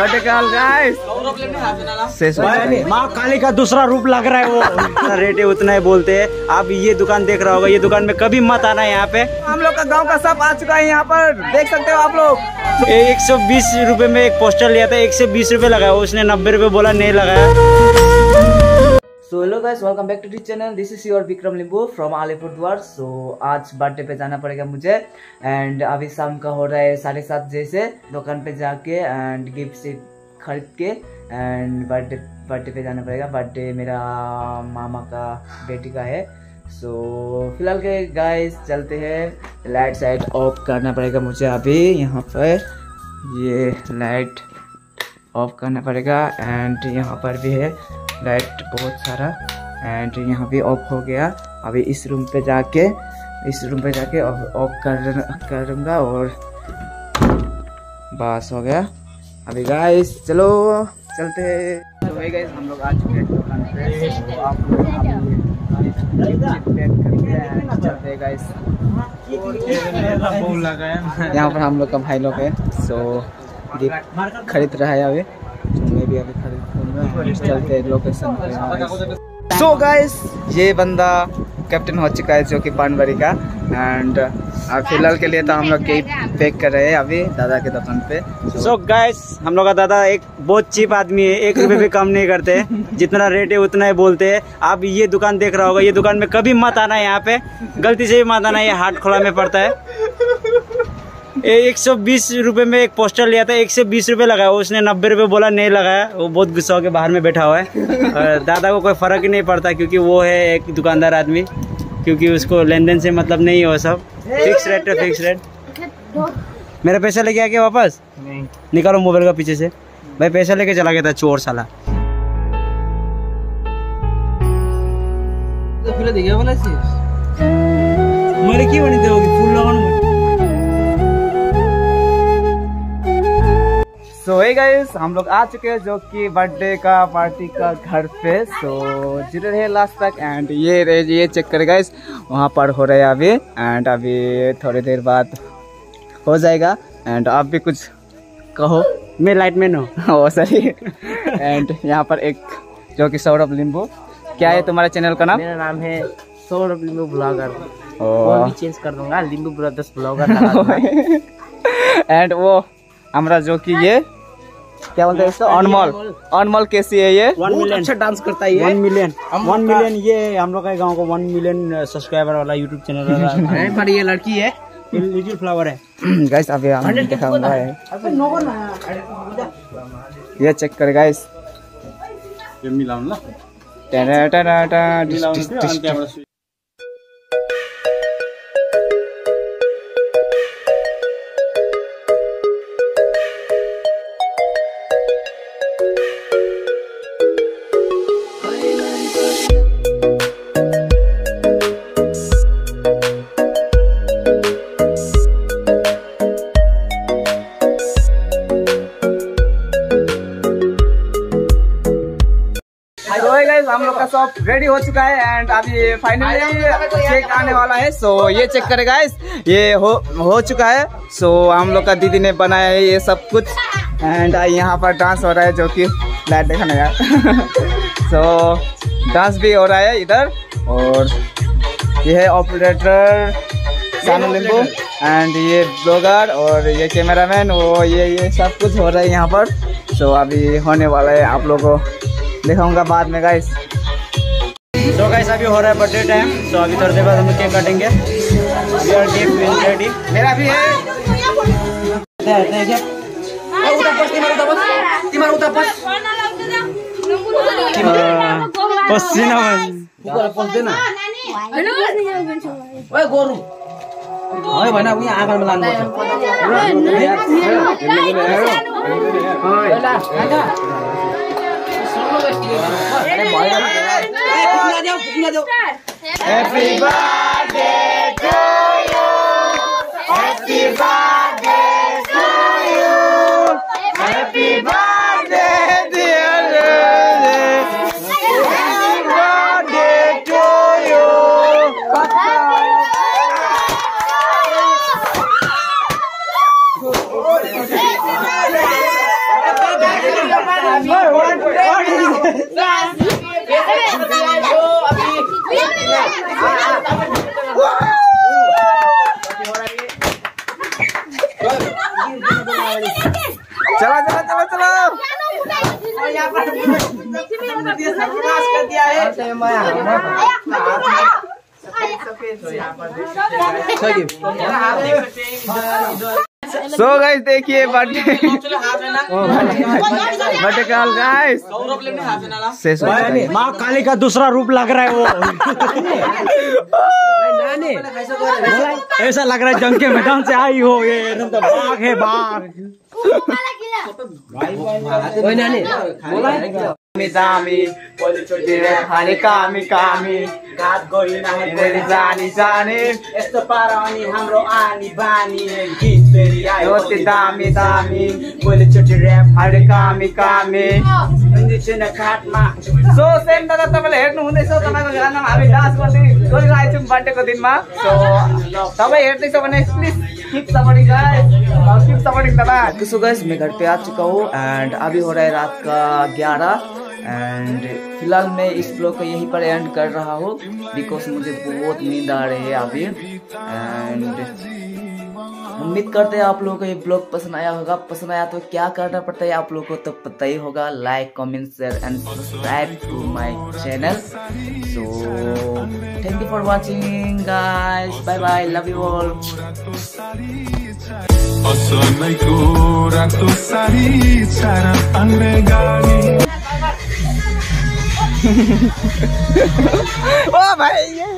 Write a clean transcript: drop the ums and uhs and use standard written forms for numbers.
माँ काली का दूसरा रूप लग रहा है वो। रेट है उतना ही बोलते हैं। आप ये दुकान देख रहा होगा, ये दुकान में कभी मत आना। यहाँ पे हम लोग का गांव का सब आ चुका है, यहाँ पर देख सकते हो आप लोग। 120 रुपए में एक पोस्टर लिया था, 120 रुपए लगाया, उसने 90 रुपए बोला नहीं लगाया। So hello guys, welcome back to this channel. This is your Vikram Limbu from Alipurduar. सो आज बर्थडे पे जाना पड़ेगा मुझे, एंड अभी शाम का हो रहा है 7:30 जैसे। दुकान पे जाके एंड गिफ्ट से खरीद के एंड बर्थडे पे जाना पड़ेगा। बर्थडे मेरा मामा का बेटी का है। सो फिलहाल के गाइस चलते हैं। लाइट साइड ऑफ करना पड़ेगा मुझे अभी, यहाँ पर ये लाइट ऑफ करना पड़ेगा। एंड यहाँ पर भी है लाइट बहुत सारा, एंड यहाँ भी ऑफ हो गया। अभी इस रूम पे जाके ऑफ करूँगा और बस हो गया। अभी गाइस चलो चलते हैं। तो गाइस हम लोग आ चुके हैं दुकान पे। आप लोग चलते हैं गाइस। यहाँ पर हम लोग का भाई लोग है, सो खरीद रहा है। अभी मैं भी अभी चलते हैं लोकेशन पे। सो गाइस ये बंदा कैप्टन हो चुका है जो कि पानबरी का। एंड फिलहाल के लिए तो हम लोग केक पैक कर रहे हैं अभी दादा के दुकान पे। सो गाइस हम लोग का दादा एक बहुत चीप आदमी है, 1 रुपये भी कम नहीं करते। जितना रेट है उतना ही बोलते हैं। आप ये दुकान देख रहा होगा, ये दुकान में कभी मत आना। यहाँ पे गलती से भी मत आना, ये हाट खोला में पड़ता है। 120 रुपए में एक पोस्टर लिया था, 120 रुपए लगाया, उसने 90 रुपए बोला नहीं लगाया। वो बहुत गुस्सा होकर बाहर में बैठा हुआ है। और दादा को कोई फर्क ही नहीं पड़ता, क्योंकि वो है एक दुकानदार आदमी, क्योंकि उसको लेन देन से मतलब नहीं है। वो सब फिक्स रेट है, फिक्स रेट। मेरा पैसा लेके आ गया वापस नहीं। निकालो मोबाइल का पीछे से। भाई पैसा लेके चला गया था चोर साला। सो हे गाइस हम लोग आ चुके हैं जो कि बर्थडे का पार्टी का घर पे। सो जुड़े रहे लास्ट तक। एंड ये चेक करें गाइस, वहाँ पर हो रहा है अभी। एंड अभी थोड़ी देर बाद हो जाएगा। एंड आप भी कुछ कहो। मैं लाइटमैन हूँ। ओ सॉरी। एंड यहाँ पर एक जो कि सौरभ लिंबू। क्या है तुम्हारे चैनल का नाम? मेरा नाम है सौरभ लिंबू ब्लॉगर। और भी चेंज कर दूंगा, लिंबू ब्रदर्स ब्लॉगर। एंड वो हमारा जो कि ये क्या बोलते हैं इसको, अनमोल कैसी है ये? 1 मिलियन अच्छा डांस करता है। 1 मिलियन ये हम लोग के गांव को 1 मिलियन सब्सक्राइबर वाला यूट्यूब चैनल है। पर ये लड़की है, ये लिटिल फ्लावर है गाइस। अभी हम दिखाऊंगा ये चेक कर गाइस। ये मिलाऊं ना टा टा टा मिलाऊं। हम लोग का सब रेडी हो चुका है। एंड अभी फाइनली चेक आने वाला है। सो ये चेक करें गाइस, ये हो चुका है। सो हम लोग का दीदी ने बनाया है ये सब कुछ। एंड यहाँ पर डांस हो रहा है जो कि लाइट दिखाना यार। सो डांस भी हो रहा है इधर। और ये है ऑपरेटर सानू लिंबू, एंड ये ब्लॉगर, और ये कैमरामैन। वो ये सब कुछ हो रहा है यहाँ पर। सो अभी होने वाला है, आप लोगों को दिखाऊंगा बाद में गाइस। तो गाइस अभी हो रहा है बर्थडे टाइम। तो अभी थोड़ी देर बाद हम केक काटेंगे। मेरा भी है। Happy birthday to you. Happy birthday to you. Happy birthday dear lady. Happy birthday to you. Happy birthday. चला चला चला चला। और यहाँ पर कर दिया है सो गाइस देखिए बर्थडे काल गाइस माँ काली का दूसरा रूप लग रहा है वो ऐसा लग रहा है जंग के मैदान से आई हो ये बाघ है बाघ दामी खाने कामी कामी घात गई तेरी जानी जाने यस्तो पारानी हाम्रो आनी बानी गीत तेरी आयो ते दामी दामी बोले छोटी ऱ्याप हाडे कामी कामी इन्जेक्सन घाटमा सो सेम दादा तपाईले हेर्नु हुँदैछ तपाईको घरमा हामी डान्स गर्दै गरिरहेछौं बर्थडेको दिनमा सो तपाई हेर्दै छ भने प्लिज कीप सपोर्टिङ गाइस और कीप सपोर्टिङ दादा। सो गाइस मैं घर पे आ चुका हूं एंड अभी हो रहा है रात का 11 एंड फिलहाल मैं इस ब्लॉग को यहीं पर एंड कर रहा हूँ बिकॉज मुझे बहुत नींद आ रही है अभी एंड उम्मीद करते हैं आप लोगों को ये ब्लॉग पसंद आया होगा। पसंद आया तो क्या करना पड़ता है आप लोगों को तो पता ही होगा, like comment share and subscribe to my channel. So thank you for watching guys, bye bye, love you all. ओ भाई ये